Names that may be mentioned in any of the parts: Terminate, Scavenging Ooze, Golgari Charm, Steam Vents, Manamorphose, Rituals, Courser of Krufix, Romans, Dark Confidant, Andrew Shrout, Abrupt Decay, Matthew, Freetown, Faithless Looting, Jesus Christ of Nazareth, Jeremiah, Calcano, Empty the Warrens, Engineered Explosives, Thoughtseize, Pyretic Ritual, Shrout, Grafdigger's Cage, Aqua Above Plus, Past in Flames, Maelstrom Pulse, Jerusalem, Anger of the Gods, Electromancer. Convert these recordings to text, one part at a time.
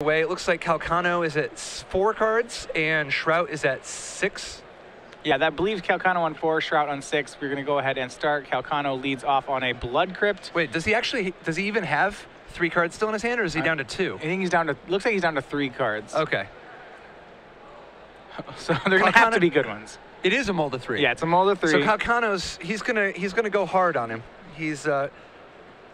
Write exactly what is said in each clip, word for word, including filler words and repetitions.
Way, it looks like Calcano is at four cards and Shrout is at six. Yeah, that believes Calcano on four, Shrout on six. We're going to go ahead and start. Calcano leads off on a Blood Crypt. Wait, does he actually, does he even have three cards still in his hand, or is he uh, down to two? I think he's down to, looks like he's down to three cards. Okay. So they're going to have to be good ones. It is a mold of three. Yeah, it's a mold of three. So Calcano's, he's going to, he's going to go hard on him. He's, uh...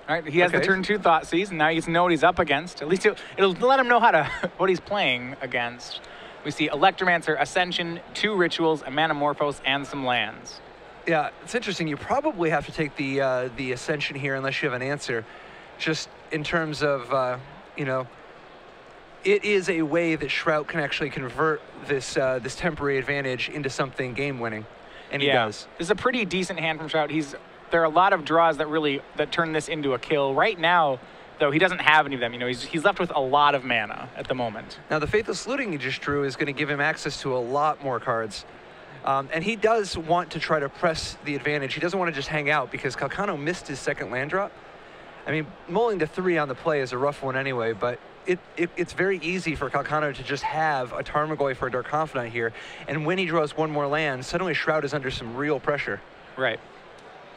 All right, he has okay. the turn two Thoughtseized, and now he gets to know what he's up against. At least it'll, it'll let him know how to what he's playing against. We see Electromancer, Ascension, two Rituals, a Manamorphose, and some lands. Yeah, it's interesting. You probably have to take the uh, the Ascension here unless you have an answer. Just in terms of, uh, you know, it is a way that Shrout can actually convert this uh, this temporary advantage into something game-winning, and yeah. he does. This is a pretty decent hand from Shrout. He's There are a lot of draws that really that turn this into a kill. Right now, though, he doesn't have any of them. You know, he's, he's left with a lot of mana at the moment. Now, the Faithless Looting he just drew is going to give him access to a lot more cards. Um, and he does want to try to press the advantage. He doesn't want to just hang out because Calcano missed his second land drop. I mean, mulling to three on the play is a rough one anyway, but it, it, it's very easy for Calcano to just have a Tarmogoyf for a Dark Confidant here. And when he draws one more land, suddenly Shrout is under some real pressure. Right.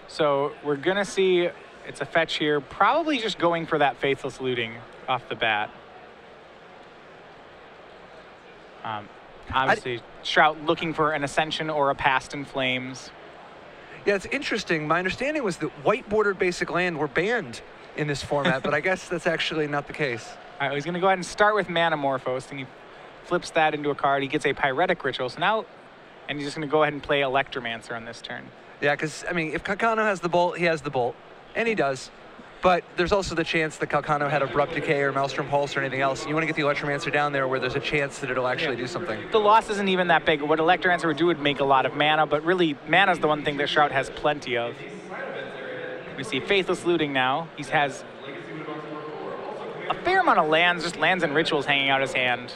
So we're going to see, it's a fetch here, probably just going for that Faithless Looting off the bat. Um, obviously, Shrout looking for an Ascension or a Past in Flames. Yeah, it's interesting. My understanding was that white-bordered basic land were banned in this format, but I guess that's actually not the case. All right, he's going to go ahead and start with Manamorphose, and he flips that into a card. He gets a Pyretic Ritual, so now, and he's just going to go ahead and play Electromancer on this turn. Yeah, because, I mean, if Calcano has the Bolt, he has the Bolt. And he does. But there's also the chance that Calcano had Abrupt Decay or Maelstrom Pulse or anything else. And you want to get the Electromancer down there where there's a chance that it'll actually do something. The loss isn't even that big. What Electromancer would do would make a lot of mana, but really, mana's the one thing that Shrout has plenty of. We see Faithless Looting now. He has a fair amount of lands, just lands and rituals hanging out his hand.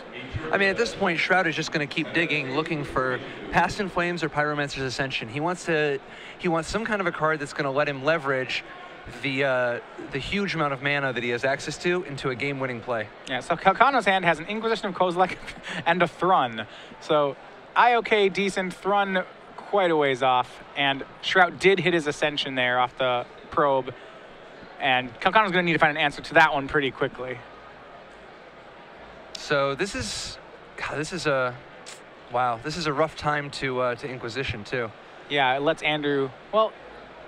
I mean, at this point, Shrout is just going to keep digging, looking for Past in Flames or Pyromancer's Ascension. He wants to, he wants some kind of a card that's going to let him leverage the uh, the huge amount of mana that he has access to into a game-winning play. Yeah. So Calcano's hand has an Inquisition of Kozilek and a Thrun. So I O K decent, Thrun quite a ways off, and Shrout did hit his Ascension there off the probe, and Calcano's going to need to find an answer to that one pretty quickly. So this is, God, this is a, wow, this is a rough time to uh, to Inquisition too. Yeah, it lets Andrew, well,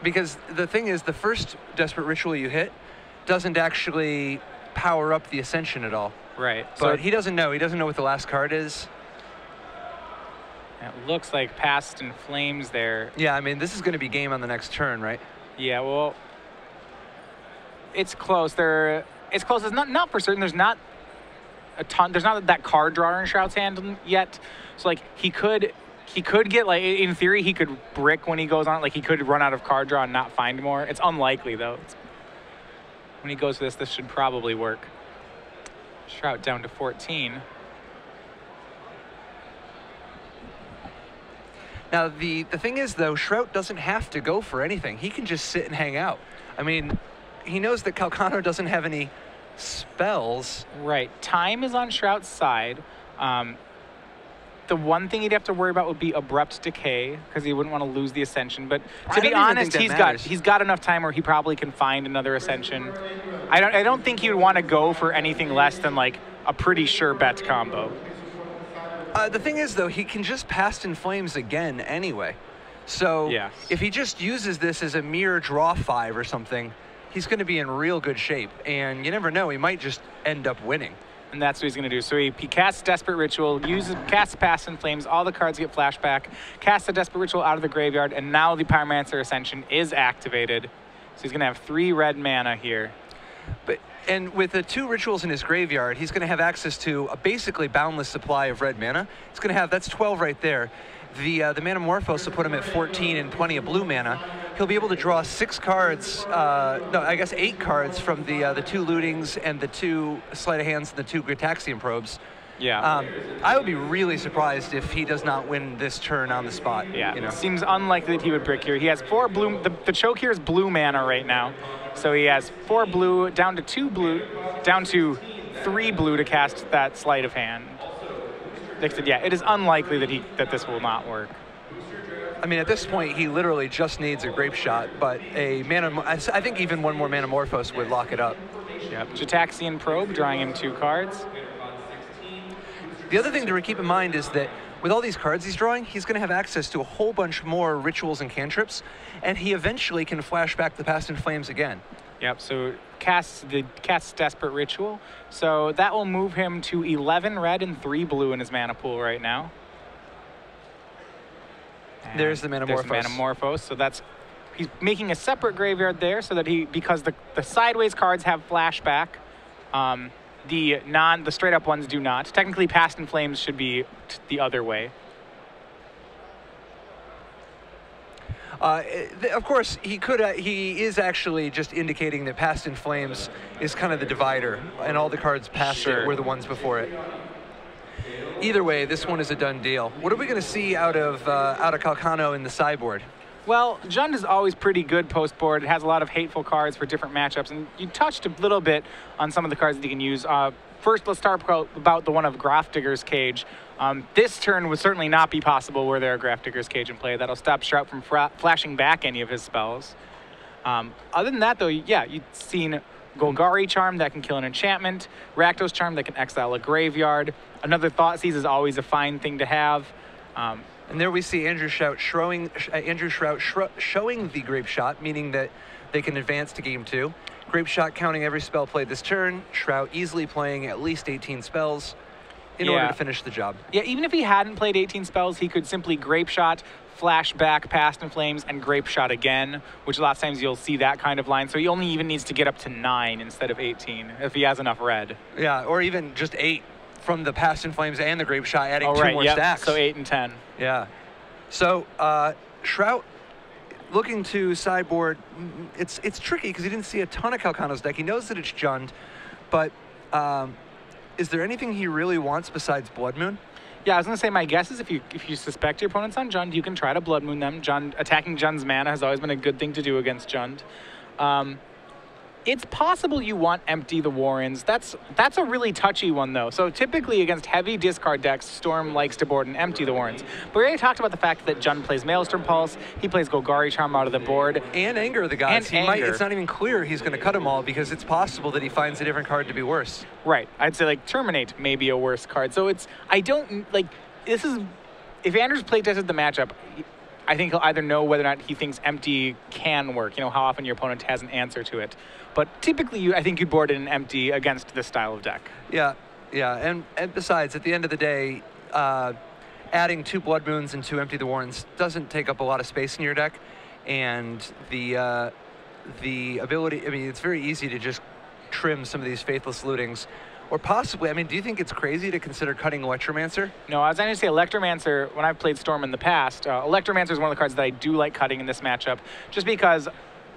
because the thing is, the first Desperate Ritual you hit doesn't actually power up the Ascension at all. Right. But so he doesn't know. He doesn't know what the last card is. It looks like Past in Flames there. Yeah, I mean, this is going to be game on the next turn, right? Yeah, well, it's close. There, it's close. It's not not for certain. There's not a ton. There's not that card drawer in Shrout's hand yet, so like he could, he could get like in theory he could brick when he goes on. Like he could run out of card draw and not find more. It's unlikely though. It's, when he goes to this, this should probably work. Shrout down to fourteen. Now the the thing is though, Shrout doesn't have to go for anything. He can just sit and hang out. I mean, he knows that Calcano doesn't have any spells. Right. Time is on Shrout's side. Um, the one thing he'd have to worry about would be Abrupt Decay, because he wouldn't want to lose the Ascension. But to be honest, he's got he's got enough time where he probably can find another Ascension. I don't I don't think he would want to go for anything less than like a pretty sure bet combo. Uh, the thing is though, he can just Past in Flames again anyway. So yes. if he just uses this as a mere draw five or something, he's going to be in real good shape, and you never know, he might just end up winning. And that's what he's going to do. So he, he casts Desperate Ritual, uses, casts Past in Flames, all the cards get flashback, casts the Desperate Ritual out of the graveyard, and now the Pyromancer Ascension is activated. So he's going to have three red mana here. But And with the two rituals in his graveyard, he's going to have access to a basically boundless supply of red mana. It's going to have, that's twelve right there. The, uh, the Manamorphose will put him at fourteen and plenty of blue mana. He'll be able to draw six cards, uh, no, I guess eight cards from the uh, the two Lootings and the two Sleight of Hands and the two Gitaxian Probes. Yeah. Um, I would be really surprised if he does not win this turn on the spot. Yeah, you know? It seems unlikely that he would brick here. He has four blue, the, the choke here is blue mana right now. So he has four blue, down to two blue, down to three blue to cast that Sleight of Hand. Dixon, yeah, it is unlikely that he that this will not work. I mean, at this point, he literally just needs a Grapeshot, but a Manamorphose, I think even one more Manamorphose would lock it up. Yep. Gitaxian Probe, drawing him two cards. The other thing to keep in mind is that with all these cards he's drawing, he's going to have access to a whole bunch more rituals and cantrips, and he eventually can flash back the Past in Flames again. Yep, so casts, the, casts Desperate Ritual. So that will move him to eleven red and three blue in his mana pool right now. And there's the Manamorphose. There's the Manamorphose. So that's, he's making a separate graveyard there so that he, because the, the sideways cards have flashback, um, the non, the straight up ones do not. Technically, Past in Flames should be t the other way. Uh, of course, he could. Uh, he is actually just indicating that Past in Flames is kind of the divider, and all the cards past sure. it were the ones before it. Either way, this one is a done deal. What are we going to see out of uh, out of Calcano in the sideboard? Well, Jund is always pretty good post-board. It has a lot of hateful cards for different matchups, and you touched a little bit on some of the cards that you can use. Uh, first, let's talk about the one of Grafdigger's Cage. Um, this turn would certainly not be possible were there a Grafdigger's Cage in play. That'll stop Shrout from fra flashing back any of his spells. Um, other than that, though, yeah, you've seen Golgari Charm that can kill an enchantment, Rakdos Charm that can exile a graveyard. Another Thoughtseize is always a fine thing to have. Um, And there we see Andrew Shrout, showing, uh, Andrew Shrout shro showing the Grapeshot, meaning that they can advance to game two. Grapeshot counting every spell played this turn. Shrout easily playing at least eighteen spells in yeah. order to finish the job. Yeah, even if he hadn't played eighteen spells, he could simply Grapeshot, flash back Past in Flames, and Grapeshot again, which a lot of times you'll see that kind of line. So he only even needs to get up to nine instead of eighteen if he has enough red. Yeah, or even just eight. From the Past in Flames and the Grapeshot, adding oh, two right, more yep. stacks. So eight and ten. Yeah. So uh, Shrout looking to sideboard. It's it's tricky because he didn't see a ton of Calcano's deck. He knows that it's Jund, but um, is there anything he really wants besides Blood Moon? Yeah, I was gonna say my guess is if you if you suspect your opponent's on Jund, you can try to Blood Moon them. Jund attacking Jund's mana has always been a good thing to do against Jund. Um, It's possible you want Empty the Warrens. That's that's a really touchy one, though. So typically against heavy discard decks, Storm likes to board and Empty the Warrens. But we already talked about the fact that Jund plays Maelstrom Pulse. He plays Golgari Charm out of the board. And Anger of the Gods. He might, it's not even clear he's going to cut them all because it's possible that he finds a different card to be worse. Right. I'd say, like, Terminate may be a worse card. So it's, I don't, like, this is, if Andrew's playtested the matchup, I think he'll either know whether or not he thinks Empty can work, you know, how often your opponent has an answer to it. But typically, you, I think you'd board an Empty against this style of deck. Yeah, yeah. And, and besides, at the end of the day, uh, adding two Blood Moons and two Empty the Warrens doesn't take up a lot of space in your deck. And the, uh, the ability, I mean, it's very easy to just trim some of these Faithless Lootings. Or possibly, I mean, do you think it's crazy to consider cutting Electromancer? No, I was going to say Electromancer, when I've played Storm in the past, uh, Electromancer is one of the cards that I do like cutting in this matchup, just because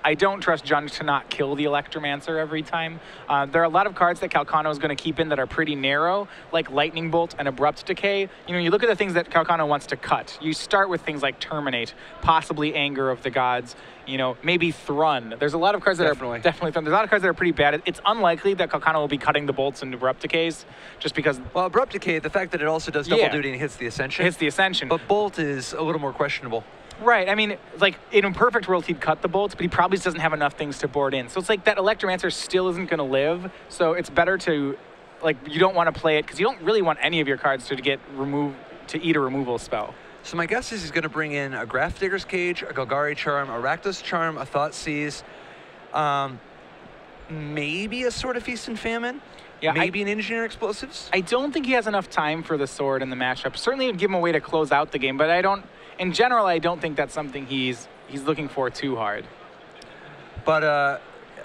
I don't trust Jund to not kill the Electromancer every time. Uh, there are a lot of cards that Calcano is going to keep in that are pretty narrow, like Lightning Bolt and Abrupt Decay. You know, you look at the things that Calcano wants to cut. You start with things like Terminate, possibly Anger of the Gods, you know, maybe Thrun. There's a lot of cards that definitely. are definitely Thrun. There's a lot of cards that are pretty bad. It's unlikely that Calcano will be cutting the Bolts and Abrupt Decays just because... Well, Abrupt Decay, the fact that it also does double yeah. duty and hits the Ascension. It hits the Ascension. But Bolt is a little more questionable. Right, I mean, like, in a perfect world, he'd cut the Bolts, but he probably doesn't have enough things to board in. So it's like that Electromancer still isn't going to live, so it's better to, like, you don't want to play it because you don't really want any of your cards to get remove, to eat a removal spell. So my guess is he's going to bring in a Grafdigger's Cage, a Golgari Charm, a Rakdos Charm, a Thoughtseize, um, maybe a Sword of Feast and Famine. Yeah, maybe I, an Engineered Explosives. I don't think he has enough time for the Sword in the matchup. Certainly it would give him a way to close out the game, but I don't... In general, I don't think that's something he's he's looking for too hard. But uh,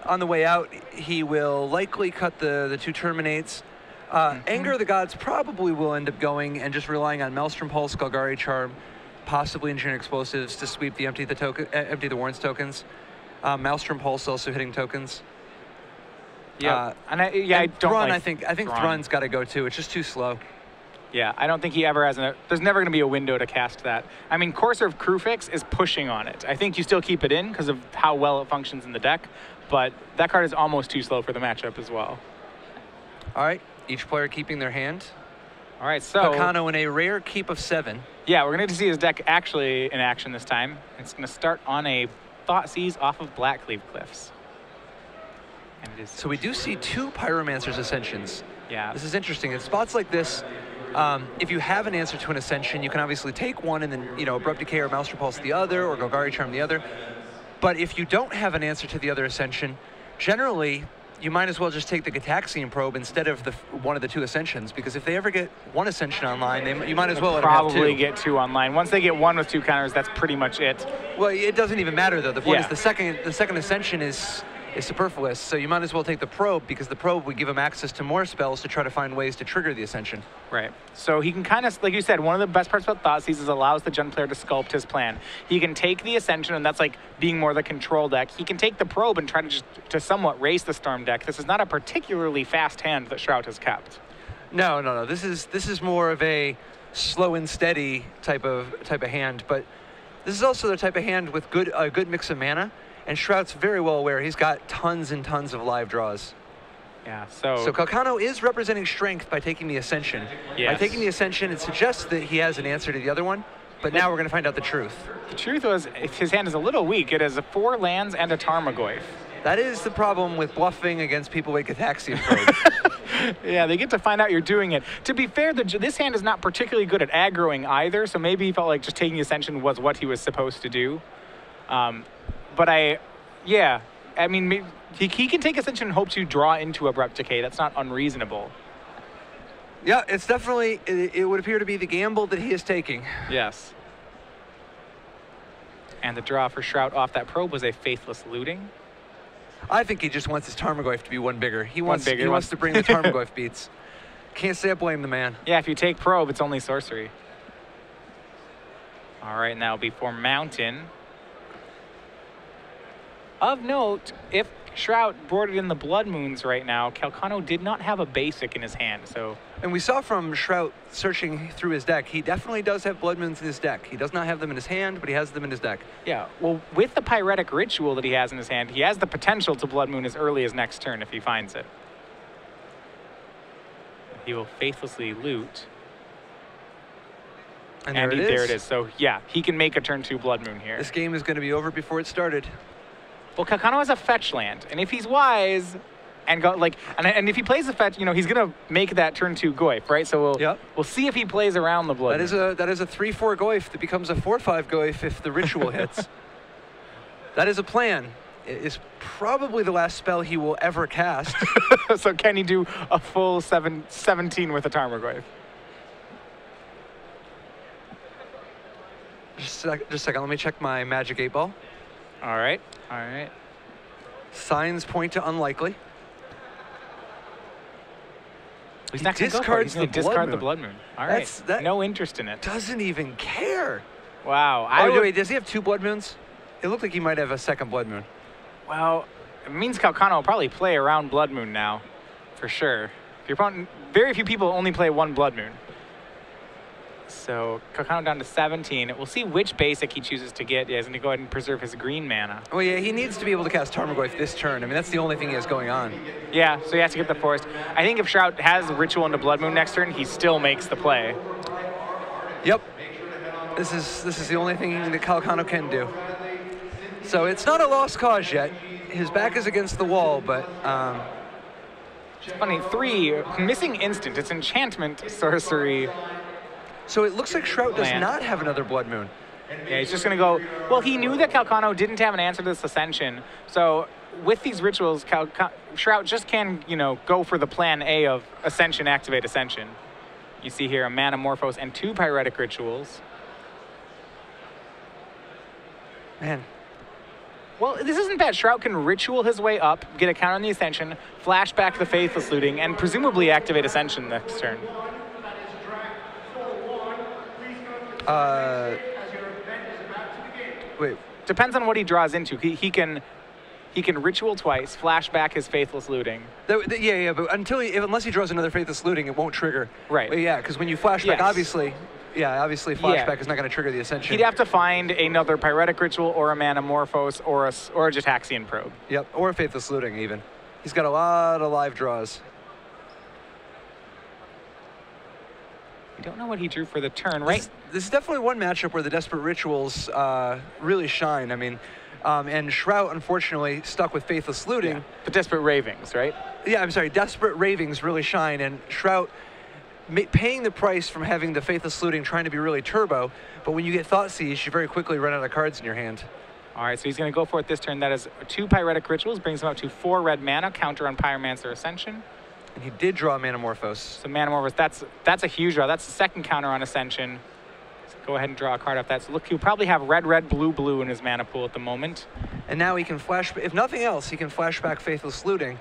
on the way out, he will likely cut the, the two Terminates. Uh, mm-hmm. Anger of the Gods probably will end up going and just relying on Maelstrom Pulse, Golgari Charm, possibly Engineered Explosives to sweep the Empty the, token, uh, Empty the Warrens tokens. Uh, Maelstrom Pulse also hitting tokens. Yeah, uh, and I, yeah, and I don't Thrun, like I think I think Thrun. Thrun's got to go too. It's just too slow. Yeah, I don't think he ever has an... There's never going to be a window to cast that. I mean, Courser of Krufix is pushing on it. I think you still keep it in because of how well it functions in the deck, but that card is almost too slow for the matchup as well. All right, each player keeping their hand. All right, so Calcano in a rare keep of seven. Yeah, we're going to get to see his deck actually in action this time. It's going to start on a Thoughtseize off of Blackcleave Cliffs. And it is so we do see two Pyromancer's Ascensions. Yeah. This is interesting. In spots like this, um, if you have an answer to an Ascension, you can obviously take one and then, you know, Abrupt Decay or Maelstrom Pulse the other, or Golgari Charm the other. But if you don't have an answer to the other Ascension, generally, you might as well just take the Gitaxian Probe instead of the one of the two Ascensions, because if they ever get one Ascension online, they, you might as well probably have two. get two online. Once they get one with two counters, that's pretty much it. Well, it doesn't even matter though. The point yeah. is the second the second Ascension is is superfluous, so you might as well take the Probe, because the Probe would give him access to more spells to try to find ways to trigger the Ascension. Right. So he can kind of, like you said, one of the best parts about Thoughtseize is allows the Jund player to sculpt his plan. He can take the Ascension, and that's like being more the control deck. He can take the Probe and try to just to somewhat race the Storm deck. This is not a particularly fast hand that Shrout has kept. No, no, no. This is this is more of a slow and steady type of type of hand, but this is also the type of hand with good a good mix of mana. And Shrout's very well aware he's got tons and tons of live draws. Yeah, so... So Calcano is representing strength by taking the Ascension. Yes. By taking the Ascension, it suggests that he has an answer to the other one, but now we're going to find out the truth. The truth was, if his hand is a little weak, it has a four lands and a Tarmogoyf. That is the problem with bluffing against people with Gitaxian Probe. Yeah, they get to find out you're doing it. To be fair, the, this hand is not particularly good at aggroing either, so maybe he felt like just taking the Ascension was what he was supposed to do. Um... But I, yeah, I mean, he, he can take Ascension and hopes you draw into Abrupt Decay. That's not unreasonable. Yeah, it's definitely, it, it would appear to be the gamble that he is taking. Yes. And the draw for Shrout off that Probe was a Faithless Looting. I think he just wants his Tarmogoyf to be one bigger. He wants, one bigger, he wants to bring the Tarmogoyf beats. Can't say I blame the man. Yeah, if you take Probe, it's only sorcery. All right, now before Mountain. Of note, if Shrout boarded in the Blood Moons right now, Calcano did not have a basic in his hand, so... And we saw from Shrout searching through his deck, he definitely does have Blood Moons in his deck. He does not have them in his hand, but he has them in his deck. Yeah, well, with the Pyretic Ritual that he has in his hand, he has the potential to Blood Moon as early as next turn if he finds it. He will Faithlessly Loot. And, and there, he, it there it is. So, yeah, he can make a turn two Blood Moon here. This game is going to be over before it started. Well, Calcano has a fetch land, and if he's wise, and go, like, and, and if he plays a fetch, you know, he's gonna make that turn two Goyf, right? So we'll yep. we'll see if he plays around the Blood. That is a that is a three four Goyf that becomes a four five Goyf if the Ritual hits. That is a plan. It is probably the last spell he will ever cast. So can he do a full seven, seventeen with a Tarmogoyf? Just a, just a second. Let me check my Magic Eight Ball. All right. All right. Signs point to unlikely. He's he not going to discard the, discard the Blood Moon. All right. That's, that no interest in it. Doesn't even care. Wow. I oh, wait, does he have two Blood Moons? It looked like he might have a second Blood Moon. Well, it means Calcano will probably play around Blood Moon now, for sure. If you're probably, very few people only play one Blood Moon. So Calcano down to seventeen. We'll see which basic he chooses to get. He's going to go ahead and preserve his green mana. Oh yeah, he needs to be able to cast Tarmogoyf this turn. I mean, that's the only thing he has going on. Yeah, so he has to get the forest. I think if Shrout has Ritual into Blood Moon next turn, he still makes the play. Yep. This is this is the only thing that Calcano can do. So it's not a lost cause yet. His back is against the wall, but. Um, it's funny. Three missing instant. It's enchantment, sorcery. So it looks like Shrout does not have another Blood Moon. Yeah, he's just going to go, well, he knew that Calcano didn't have an answer to this Ascension. So with these Rituals, Calca Shrout just can, you know, go for the plan A of Ascension, activate Ascension. You see here a Manamorphose and two Pyretic Rituals. Man. Well, this isn't bad. Shrout can Ritual his way up, get a counter on the Ascension, flash back the Faithless Looting, and presumably activate Ascension next turn. Uh, wait. Depends on what he draws into. He he can, he can Ritual twice, flash back his Faithless Looting. The, the, yeah, yeah, but until he, unless he draws another Faithless Looting, it won't trigger. Right. But yeah, because when you flashback, yes. obviously, yeah, obviously flashback yeah. is not going to trigger the Ascension. He'd have to find another Pyretic Ritual or a Manamorphose or a or a Gitaxian Probe. Yep, or a Faithless Looting even. He's got a lot of live draws. don't know what he drew for the turn, right? This, this is definitely one matchup where the Desperate Rituals uh, really shine. I mean, um, and Shrout, unfortunately, stuck with Faithless Looting. Yeah. But Desperate Ravings, right? Yeah, I'm sorry. Desperate Ravings really shine, and Shrout paying the price from having the Faithless Looting, trying to be really turbo, but when you get Thoughtseize, you very quickly run out of cards in your hand. All right, so he's going to go for it this turn. That is two Pyretic Rituals, brings him up to four red mana, counter on Pyromancer Ascension. And he did draw Manamorphose. So Manamorphose, that's, that's a huge draw. That's the second counter on Ascension. So go ahead and draw a card off that. So look, he'll probably have red, red, blue, blue in his mana pool at the moment. And now he can flash, if nothing else, he can flash back Faithless Looting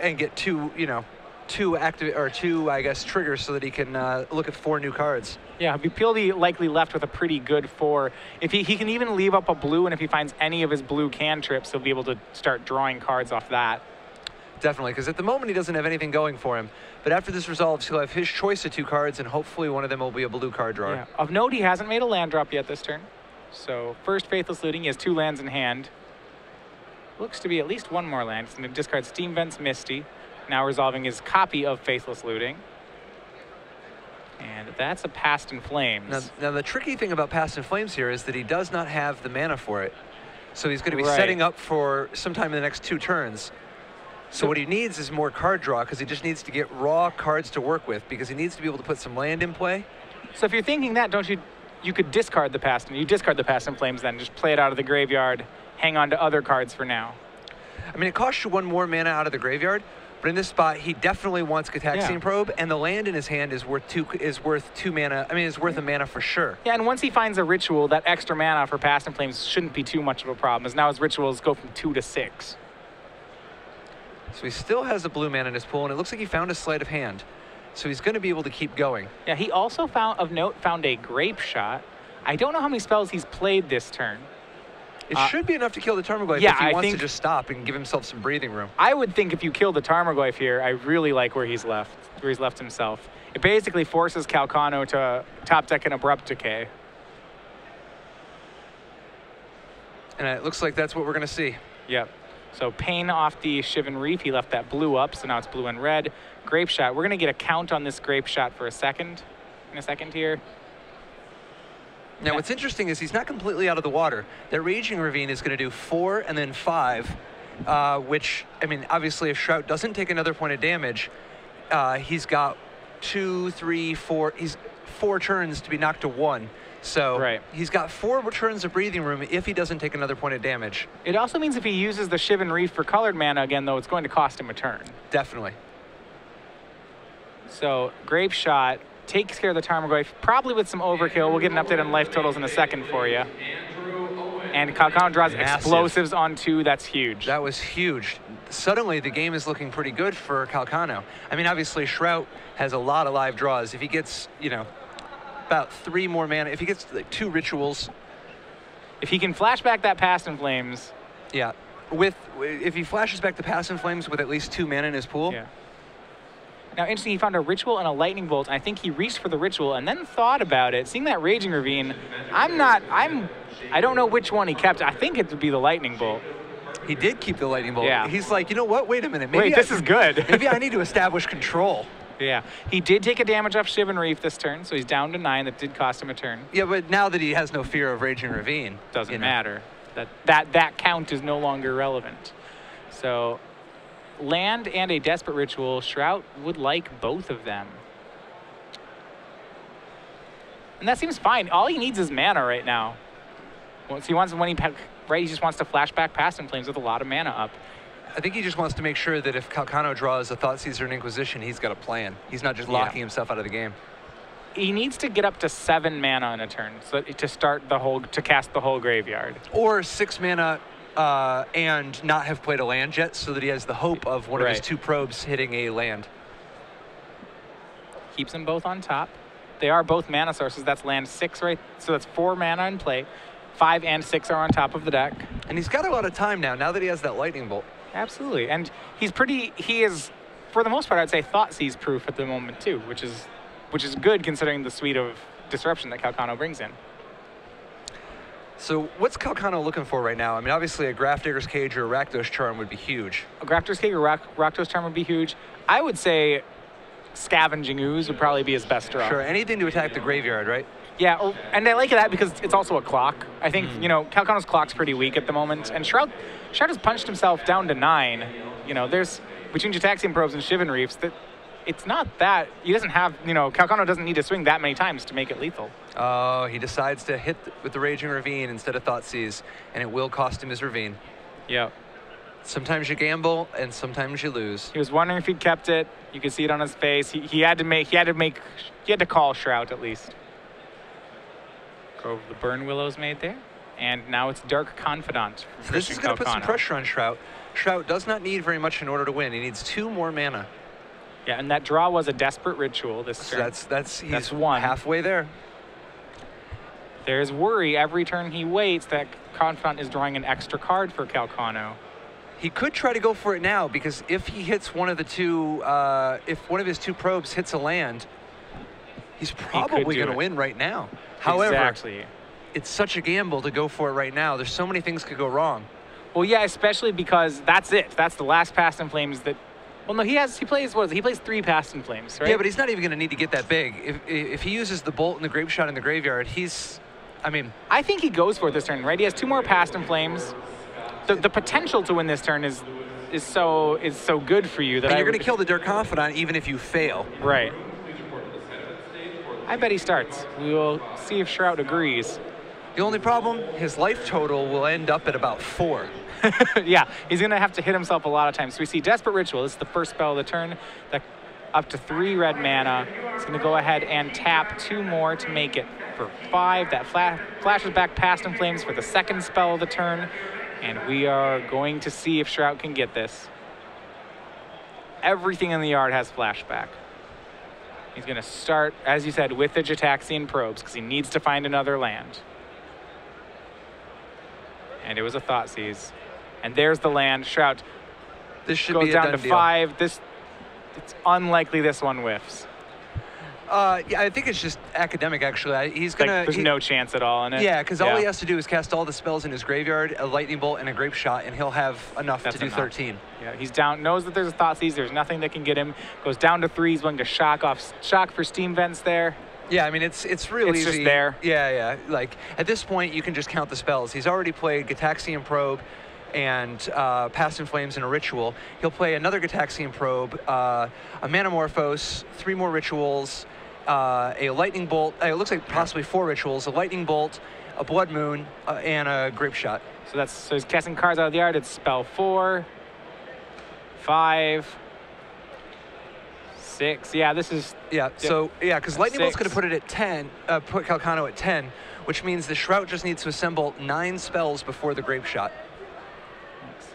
and get two, you know, two active or two, I guess, triggers so that he can uh, look at four new cards. Yeah, he'll be likely left with a pretty good four. If he, he can even leave up a blue, and if he finds any of his blue cantrips, he'll be able to start drawing cards off that. Definitely, because at the moment he doesn't have anything going for him. But after this resolves, he'll have his choice of two cards, and hopefully one of them will be a blue card drawer. Yeah. Of note, he hasn't made a land drop yet this turn. So first Faithless Looting, he has two lands in hand. Looks to be at least one more land. He's going to discard Steam Vents, Misty. Now resolving his copy of Faithless Looting. And that's a Past in Flames. Now, now the tricky thing about Past in Flames here is that he does not have the mana for it. So he's going to be right. setting up for sometime in the next two turns. So, so what he needs is more card draw, because he just needs to get raw cards to work with, because he needs to be able to put some land in play. So if you're thinking that, don't you, you could discard the Past, and you discard the Past in Flames then, just play it out of the graveyard, hang on to other cards for now. I mean, it costs you one more mana out of the graveyard, but in this spot, he definitely wants Gitaxian yeah. Probe, and the land in his hand is worth two is worth two mana. I mean, it's worth a mana for sure. Yeah, and once he finds a ritual, that extra mana for Past in Flames shouldn't be too much of a problem, as now his rituals go from two to six. So he still has a blue mana in his pool, and it looks like he found a Sleight of Hand. So he's going to be able to keep going. Yeah, he also found, of note, found a Grapeshot. I don't know how many spells he's played this turn. It uh, should be enough to kill the Tarmogoyf yeah, if he I wants to just stop and give himself some breathing room. I would think if you kill the Tarmogoyf here, I really like where he's left, where he's left himself. It basically forces Calcano to top deck an Abrupt Decay. And it looks like that's what we're going to see. Yep. So Pain off the Shivan Reef. He left that blue up, so now it's blue and red. Grapeshot. We're going to get a count on this Grapeshot for a second, in a second here. Now, what's interesting is he's not completely out of the water. That Raging Ravine is going to do four and then five, uh, which, I mean, obviously, if Shrout doesn't take another point of damage, uh, he's got two, three, four. He's four turns to be knocked to one. So right. he's got four turns of breathing room if he doesn't take another point of damage. It also means if he uses the Shivan Reef for colored mana again, though, it's going to cost him a turn. Definitely. So, Grapeshot takes care of the Tarmogoyf, probably with some overkill. We'll get an update on life totals in a second for you. And Calcano draws Massive. Explosives on two. That's huge. That was huge. Suddenly, the game is looking pretty good for Calcano. I mean, obviously, Shrout has a lot of live draws. If he gets, you know, about three more mana, if he gets like two rituals. If he can flash back that Past in Flames. Yeah. With, if he flashes back the Past in Flames with at least two mana in his pool. Yeah. Now, interesting, he found a Ritual and a Lightning Bolt. And I think he reached for the Ritual and then thought about it. Seeing that Raging Ravine, I'm not, I'm, I don't know which one he kept. I think it would be the Lightning Bolt. He did keep the Lightning Bolt. Yeah. He's like, you know what, wait a minute. Maybe wait, I, this is good. Maybe I need to establish control. Yeah. He did take a damage off Shivan Reef this turn, so he's down to nine. That did cost him a turn. Yeah, but now that he has no fear of Raging Ravine. Doesn't matter. That, that, that count is no longer relevant. So... land and a Desperate Ritual. Shrout would like both of them. And that seems fine. All he needs is mana right now. Once he wants, when he, right, he just wants to flash back Past in Flames with a lot of mana up. I think he just wants to make sure that if Calcano draws a Thoughtseize or an Inquisition, he's got a plan. He's not just locking yeah. himself out of the game. He needs to get up to seven mana in a turn so to start the whole, to cast the whole graveyard. Or six mana Uh, and not have played a land yet, so that he has the hope of one right. of his two probes hitting a land. Keeps them both on top. They are both mana sources. That's land six, right? So that's four mana in play. Five and six are on top of the deck. And he's got a lot of time now, now that he has that Lightning Bolt. Absolutely. And he's pretty, he is, for the most part, I'd say Thoughtseize proof at the moment too, which is, which is good considering the suite of disruption that Calcano brings in. So what's Calcano looking for right now? I mean, obviously, a Grafdigger's Cage or a Rakdos Charm would be huge. A Grafdigger's Cage or Rakdos Charm would be huge. I would say Scavenging Ooze would probably be his best draw. Sure, anything to attack the graveyard, right? Yeah, or, and I like that because it's also a clock. I think, mm. you know, Calcano's clock's pretty weak at the moment, and Shrout, Shrout has punched himself down to nine. You know, there's, between Gitaxian Probes and Shivan Reefs, that it's not that, he doesn't have, you know, Calcano doesn't need to swing that many times to make it lethal. Oh, he decides to hit with the Raging Ravine instead of Thoughtseize, and it will cost him his Ravine. Yeah. Sometimes you gamble, and sometimes you lose. He was wondering if he'd kept it. You could see it on his face. He, he had to make, he had to make, he had to call Shrout at least. Grove of the Burn Willows made there, and now it's Dark Confidant. So this is going to put some pressure on Shrout. Shrout does not need very much in order to win. He needs two more mana. Yeah, and that draw was a Desperate Ritual this so turn. That's that's he's that's one halfway there. There's worry every turn he waits that Confidant is drawing an extra card for Calcano. He could try to go for it now because if he hits one of the two, uh, if one of his two probes hits a land, he's probably going to win right now. However, exactly. It's such a gamble to go for it right now. There's so many things could go wrong. Well, yeah, especially because that's it. That's the last Past in Flames that. Well, no, he has. He plays what? Is it? He plays three Past in Flames, right? Yeah, but he's not even going to need to get that big. If if he uses the Bolt and the Grapeshot in the graveyard, he's. I mean, I think he goes for it this turn, right? He has two more Past in Flames. The, the potential to win this turn is is so is so good for you that and you're going to kill the Dark Confidant even if you fail. Right. I bet he starts. We will see if Shrout agrees. The only problem, his life total will end up at about four. Yeah, he's going to have to hit himself a lot of times. So we see Desperate Ritual. This is the first spell of the turn. That up to three red mana. He's going to go ahead and tap two more to make it for five. That fla flashes back Past in Flames for the second spell of the turn. And we are going to see if Shrout can get this. Everything in the yard has flashback. He's going to start, as you said, with the Gitaxian Probes because he needs to find another land. And it was a Thoughtseize. And there's the land. Shrout this should goes be down to deal. five. This, it's unlikely this one whiffs. Uh, yeah, I think it's just academic, actually. I, he's gonna. Like, there's he, no chance at all in it. Yeah, because yeah. all he has to do is cast all the spells in his graveyard, a lightning bolt, and a grape shot, and he'll have enough That's to do enough. thirteen. Yeah, he's down. Knows that there's a Thoughtseize. There's nothing that can get him. Goes down to three. He's going to shock off, shock for steam vents there. Yeah, I mean it's it's really it's easy. just there. Yeah, yeah. Like at this point, you can just count the spells. He's already played Gitaxian Probe, and uh, Past in Flames in a Ritual. He'll play another Gitaxian Probe, uh, a Manamorphose, three more Rituals. Uh, a lightning bolt, uh, it looks like possibly four rituals, a lightning bolt, a blood moon, uh, and a grape shot. So that's, so he's casting cards out of the yard. It's spell four, five, six. Yeah, this is. Yeah, so, yeah, because lightning six. bolt's going to put it at ten, uh, put Calcano at ten, which means the Shrout just needs to assemble nine spells before the grape shot.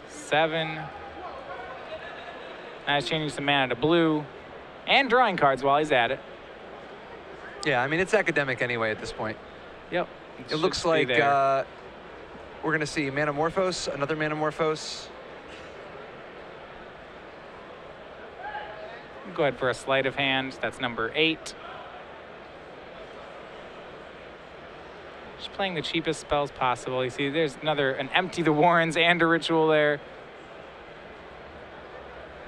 Seven. Now he's changing some mana to blue and drawing cards while he's at it. Yeah, I mean, it's academic anyway at this point. Yep. It, it looks like uh, we're going to see Manamorphose, another Manamorphose. Go ahead for a Sleight of Hand. That's number eight. Just playing the cheapest spells possible. You see, there's another, an Empty the Warrens and a Ritual there.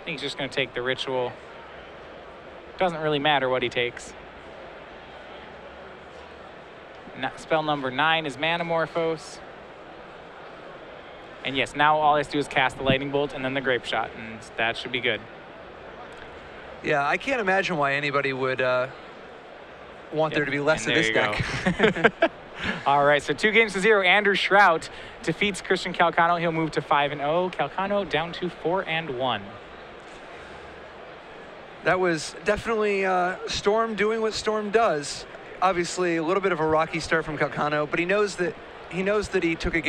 I think he's just going to take the Ritual. Doesn't really matter what he takes. Spell number nine is Manamorphose. And yes, now all he has to do is cast the Lightning Bolt and then the Grape Shot, and that should be good. Yeah, I can't imagine why anybody would uh, want yep. there to be less and of this deck. All right, so two games to zero. Andrew Shrout defeats Christian Calcano. He'll move to five and zero. Calcano down to four and one. That was definitely uh, Storm doing what Storm does. Obviously, a little bit of a rocky start from Calcano, but he knows that he knows that he took a game.